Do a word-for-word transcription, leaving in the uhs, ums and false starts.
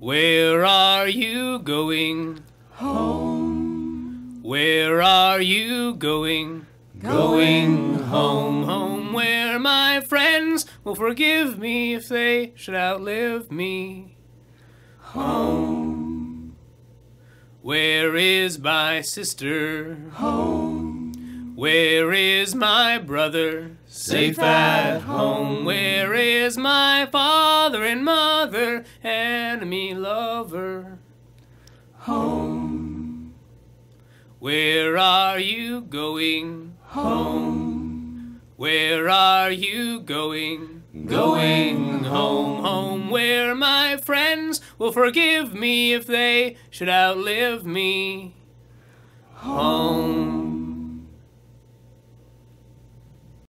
Where are you going? Home. Where are you going? Going home. Home where my friends will forgive me if they should outlive me. Home. Where is my sister? Home. Where is my brother? Safe at home. Where is my father and mother? Enemy lover. Home. Where are you going? Home. Where are you going? Going home. Home where my friends will forgive me if they should outlive me. Home.